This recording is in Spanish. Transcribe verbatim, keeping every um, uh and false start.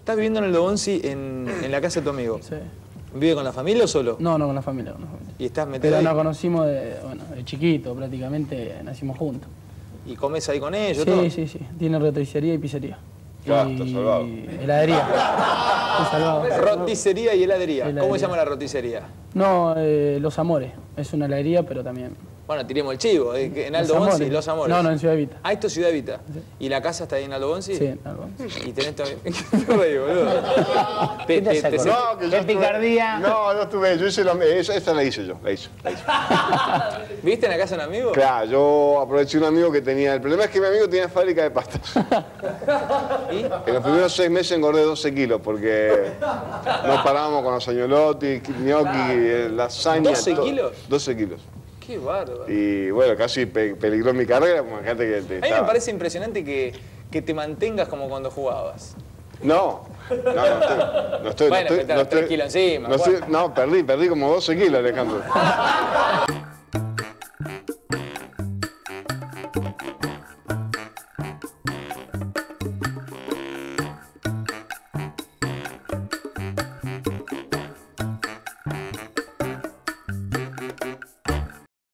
¿Estás viviendo en el ONCI en, en la casa de tu amigo? Sí. ¿Vive con la familia o solo? No, no, con la familia. Con la familia. ¿Y estás metido? Pero ahí nos conocimos de, bueno, de chiquito, prácticamente nacimos juntos. ¿Y comes ahí con ellos? Sí, todo? sí, sí. Tiene roticería y pizzería. Claro, está salvado. Heladería. salvado. Roticería y heladería. heladería. ¿Cómo se llama la roticería? No, eh, Los Amores. Es una heladería, pero también... Bueno, tiremos el chivo. En Aldo Bonzi, Los Amores. No, no, en Ciudad Evita. Ah, esto es Ciudad Evita. Sí. ¿Y la casa está ahí en Aldo Bonzi? Sí, en Aldo Bonzi. ¿Y tenés también? ¿Qué reí, boludo? ¿Qué te, te, te no, que yo picardía. No, no estuve. Yo hice la... Esta la hice yo. La hice. La hice. ¿Viste en la casa de un amigo? Claro, yo aproveché un amigo que tenía... El problema es que mi amigo tenía fábrica de pastas. ¿Y? En los primeros seis meses engordé doce kilos porque nos parábamos con los añolotis, gnocchi, lasaña. ¿doce kilos? doce kilos. Qué bárbaro. Y bueno, casi pe peligró mi carrera. Que te, te a mí estaba... me parece impresionante que, que te mantengas como cuando jugabas. No, no, no estoy... No estoy, bueno, no estoy, no estoy, tres kilos encima. No, estoy, no, perdí, perdí como doce kilos, Alejandro.